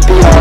be